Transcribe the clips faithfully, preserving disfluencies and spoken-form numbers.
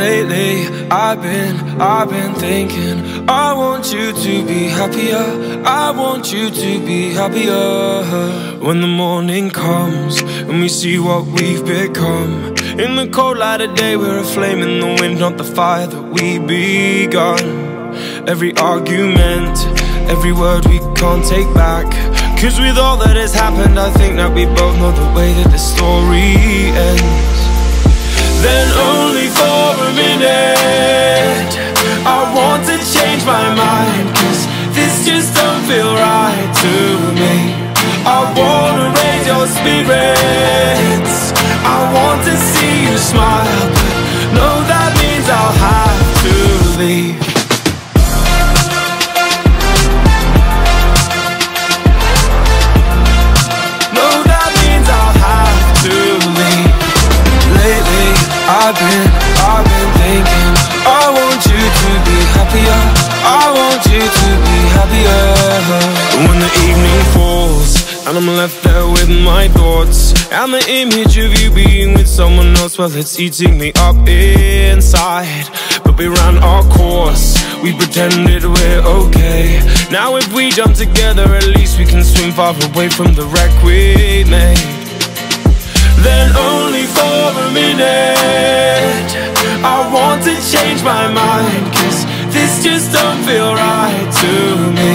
Lately, I've been, I've been thinking, I want you to be happier, I want you to be happier. When the morning comes, and we see what we've become, in the cold light of day, we're a flame in the wind, not the fire that we begun. Every argument, every word we can't take back, 'cause with all that has happened, I think that we both know the way that this story ends. Then only for a minute I want to change my mind, 'cause this just don't feel right to me. I wanna raise your spirits, I want to see you smile, but no, that means I'll have to leave. I've been, I've been thinking, I want you to be happier, I want you to be happier. When the evening falls, and I'm left there with my thoughts, and the image of you being with someone else, well, it's eating me up inside. But we ran our course, we pretended we're okay. Now if we jump together, at least we can swim far away from the wreck we made. Then only for a minute I want to change my mind, 'cause this just don't feel right to me.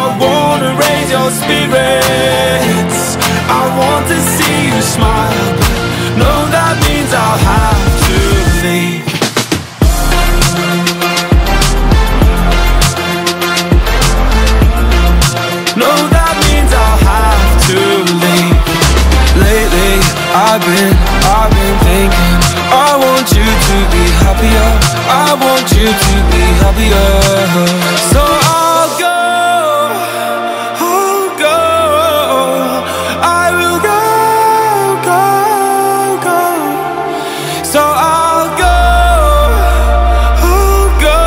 I wanna raise your spirits, I want to see you smile, but no, that means I'll have to leave. No, that means I'll have to leave. Lately I've been, I've been thinking, I want you to be happier, I want you to be happier. So I'll go, I'll go, I will go, go, go. So I'll go, I'll go,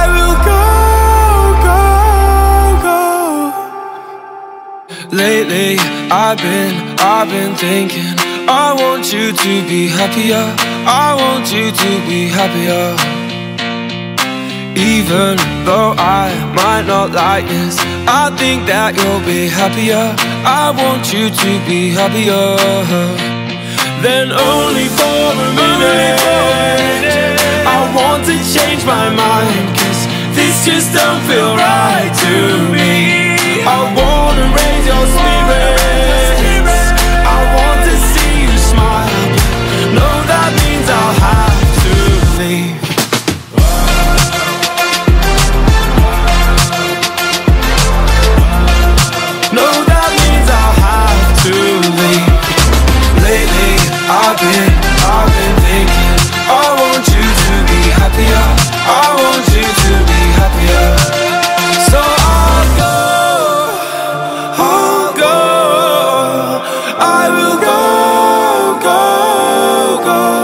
I will go, go, go. Lately I've been, I've been thinking, I want you to be happier, I want you to be happier. Even though I might not like this, I think that you'll be happier, I want you to be happier. Then only for a minute I want to change my mind, 'cause this just don't feel right to me. I wanna raise your spirits, I'll have to leave. No, that means I'll have to leave. Lately, I've been, I've been thinking, I want you to be happier, I want you to be happier. So I'll go, I'll go, I will go, go, go.